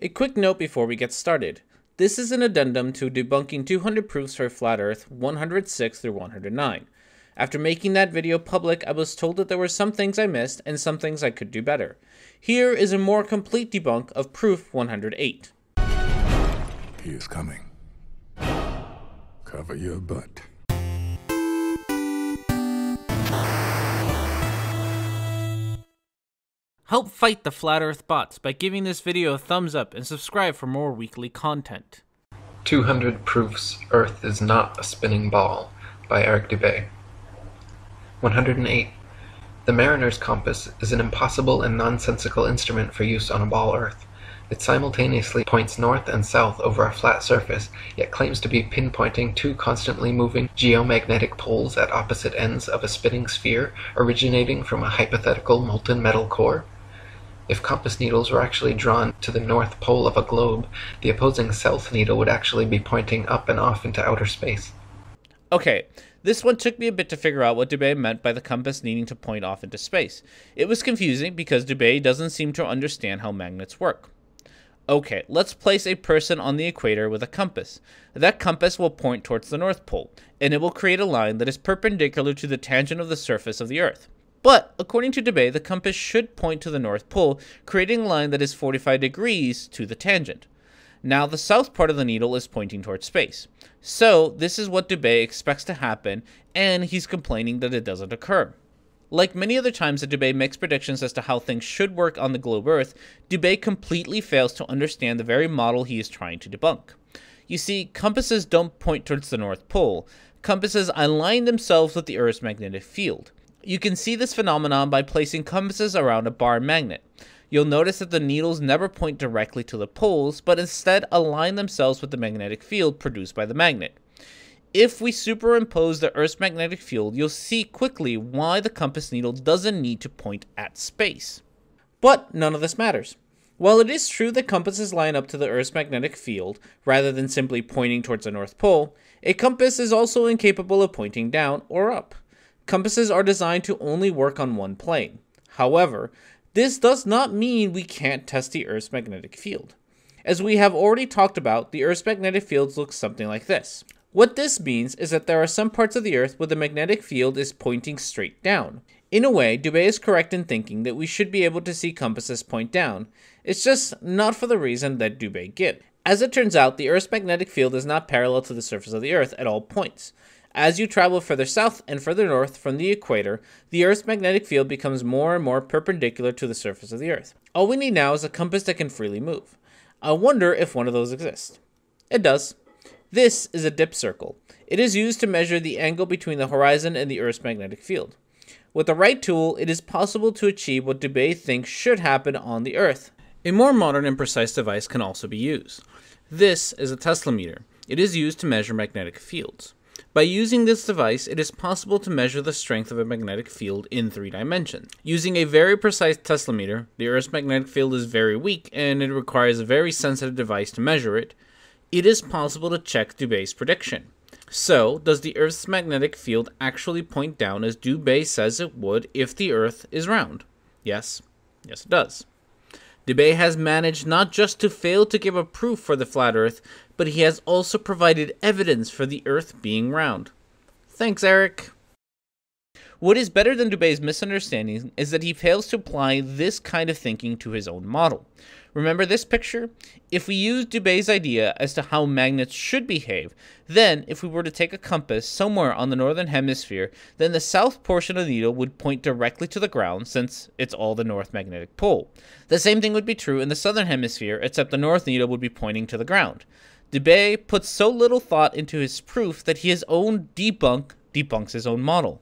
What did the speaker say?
A quick note before we get started. This is an addendum to debunking 200 proofs for Flat Earth 106 through 109. After making that video public, I was told that there were some things I missed and some things I could do better. Here is a more complete debunk of proof 108. He is coming. Cover your butt. Help fight the Flat Earth bots by giving this video a thumbs up and subscribe for more weekly content. 200 Proofs Earth is Not a Spinning Ball by Eric Dubay. 108. The Mariner's Compass is an impossible and nonsensical instrument for use on a ball Earth. It simultaneously points north and south over a flat surface, yet claims to be pinpointing two constantly moving geomagnetic poles at opposite ends of a spinning sphere originating from a hypothetical molten metal core. If compass needles were actually drawn to the north pole of a globe, the opposing south needle would actually be pointing up and off into outer space. Okay, this one took me a bit to figure out what Dubay meant by the compass needing to point off into space. It was confusing because Dubay doesn't seem to understand how magnets work. Okay, let's place a person on the equator with a compass. That compass will point towards the North Pole, and it will create a line that is perpendicular to the tangent of the surface of the Earth. But, according to Dubay, the compass should point to the North Pole, creating a line that is 45 degrees to the tangent. Now, the south part of the needle is pointing towards space. So, this is what Dubay expects to happen, and he's complaining that it doesn't occur. Like many other times that Dubay makes predictions as to how things should work on the globe Earth, Dubay completely fails to understand the very model he is trying to debunk. You see, compasses don't point towards the North Pole. Compasses align themselves with the Earth's magnetic field. You can see this phenomenon by placing compasses around a bar magnet. You'll notice that the needles never point directly to the poles, but instead align themselves with the magnetic field produced by the magnet. If we superimpose the Earth's magnetic field, you'll see quickly why the compass needle doesn't need to point at space. But none of this matters. While it is true that compasses line up to the Earth's magnetic field, rather than simply pointing towards the North Pole, a compass is also incapable of pointing down or up. Compasses are designed to only work on one plane. However, this does not mean we can't test the Earth's magnetic field. As we have already talked about, the Earth's magnetic field looks something like this. What this means is that there are some parts of the Earth where the magnetic field is pointing straight down. In a way, Dubay is correct in thinking that we should be able to see compasses point down. It's just not for the reason that Dubay gives. As it turns out, the Earth's magnetic field is not parallel to the surface of the Earth at all points. As you travel further south and further north from the equator, the Earth's magnetic field becomes more and more perpendicular to the surface of the Earth. All we need now is a compass that can freely move. I wonder if one of those exists. It does. This is a dip circle. It is used to measure the angle between the horizon and the Earth's magnetic field. With the right tool, it is possible to achieve what Dubay thinks should happen on the Earth. A more modern and precise device can also be used. This is a Tesla meter. It is used to measure magnetic fields. By using this device, it is possible to measure the strength of a magnetic field in 3 dimensions. Using a very precise teslameter, the Earth's magnetic field is very weak and it requires a very sensitive device to measure it. It is possible to check Dubay's prediction. So, does the Earth's magnetic field actually point down as Dubay says it would if the Earth is round? Yes. Yes, it does. Dubay has managed not just to fail to give a proof for the Flat Earth, but he has also provided evidence for the Earth being round. Thanks, Eric. What is better than Dubay's misunderstanding is that he fails to apply this kind of thinking to his own model. Remember this picture? If we use Dubay's idea as to how magnets should behave, then if we were to take a compass somewhere on the northern hemisphere, then the south portion of the needle would point directly to the ground since it's all the north magnetic pole. The same thing would be true in the southern hemisphere, except the north needle would be pointing to the ground. Dubay puts so little thought into his proof that his own debunks his own model.